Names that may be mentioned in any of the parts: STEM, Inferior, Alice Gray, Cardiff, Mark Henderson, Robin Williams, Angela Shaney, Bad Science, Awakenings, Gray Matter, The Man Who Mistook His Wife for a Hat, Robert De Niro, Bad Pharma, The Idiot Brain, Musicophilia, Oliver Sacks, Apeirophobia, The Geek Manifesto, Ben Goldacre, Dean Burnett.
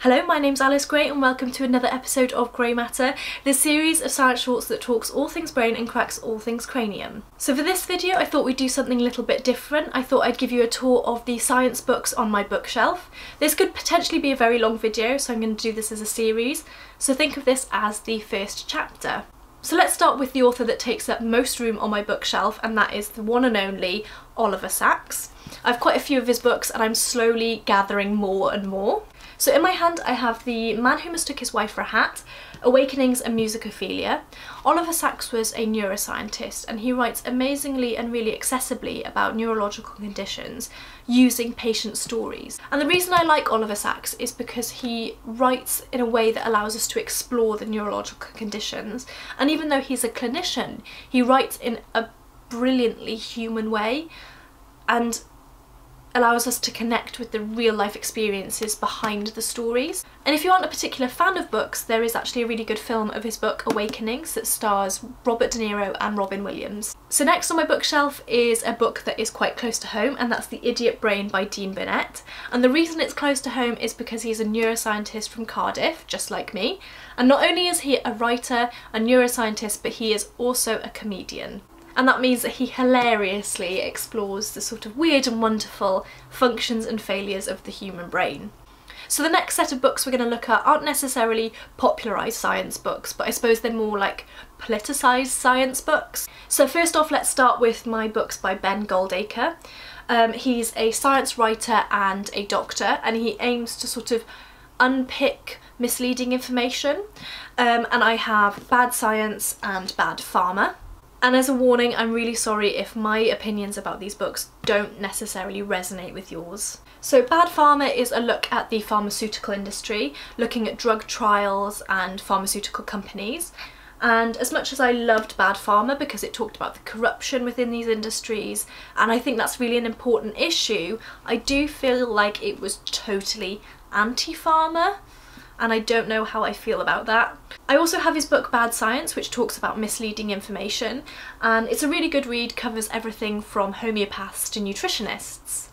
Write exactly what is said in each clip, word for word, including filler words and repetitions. Hello, my name's Alice Gray and welcome to another episode of Gray Matter, the series of science shorts that talks all things brain and cracks all things cranium. So for this video I thought we'd do something a little bit different. I thought I'd give you a tour of the science books on my bookshelf. This could potentially be a very long video, so I'm going to do this as a series, so think of this as the first chapter. So let's start with the author that takes up most room on my bookshelf, and that is the one and only Oliver Sacks. I've quite a few of his books and I'm slowly gathering more and more. So in my hand I have The Man Who Mistook His Wife for a Hat, Awakenings and Musicophilia. Oliver Sacks was a neuroscientist and he writes amazingly and really accessibly about neurological conditions using patient stories. And the reason I like Oliver Sacks is because he writes in a way that allows us to explore the neurological conditions, and even though he's a clinician, he writes in a brilliantly human way and allows us to connect with the real life experiences behind the stories. And if you aren't a particular fan of books, there is actually a really good film of his book Awakenings that stars Robert De Niro and Robin Williams. So next on my bookshelf is a book that is quite close to home, and that's The Idiot Brain by Dean Burnett. And the reason it's close to home is because he's a neuroscientist from Cardiff, just like me. And not only is he a writer, a neuroscientist, but he is also a comedian. And that means that he hilariously explores the sort of weird and wonderful functions and failures of the human brain. So the next set of books we're going to look at aren't necessarily popularised science books, but I suppose they're more like politicised science books. So first off, let's start with my books by Ben Goldacre. Um, he's a science writer and a doctor, and he aims to sort of unpick misleading information. Um, and I have Bad Science and Bad Pharma. And as a warning, I'm really sorry if my opinions about these books don't necessarily resonate with yours. So Bad Pharma is a look at the pharmaceutical industry, looking at drug trials and pharmaceutical companies. And as much as I loved Bad Pharma because it talked about the corruption within these industries, and I think that's really an important issue, I do feel like it was totally anti-pharma. And I don't know how I feel about that. I also have his book Bad Science, which talks about misleading information, and it's a really good read, covers everything from homeopaths to nutritionists.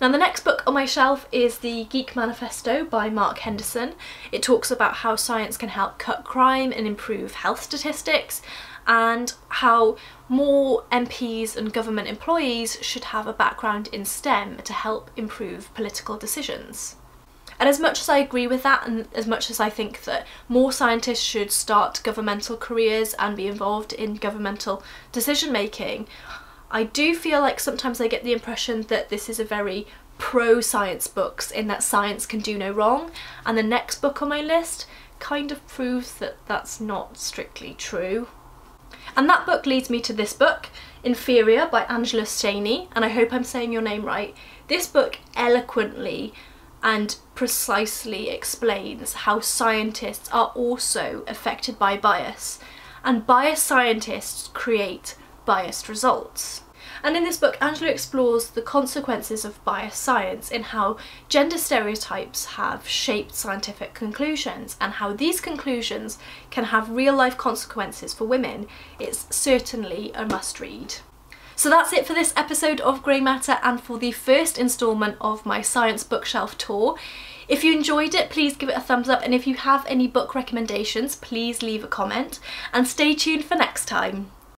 Now the next book on my shelf is The Geek Manifesto by Mark Henderson. It talks about how science can help cut crime and improve health statistics, and how more M Ps and government employees should have a background in STEM to help improve political decisions. And as much as I agree with that, and as much as I think that more scientists should start governmental careers and be involved in governmental decision making, I do feel like sometimes I get the impression that this is a very pro-science books in that science can do no wrong, and the next book on my list kind of proves that that's not strictly true. And that book leads me to this book, Inferior by Angela Shaney, and I hope I'm saying your name right. This book eloquently and precisely explains how scientists are also affected by bias, and biased scientists create biased results. And in this book, Angela explores the consequences of biased science in how gender stereotypes have shaped scientific conclusions, and how these conclusions can have real-life consequences for women. It's certainly a must-read. So that's it for this episode of Grey Matter and for the first instalment of my science bookshelf tour. If you enjoyed it, please give it a thumbs up, and if you have any book recommendations, please leave a comment, and stay tuned for next time.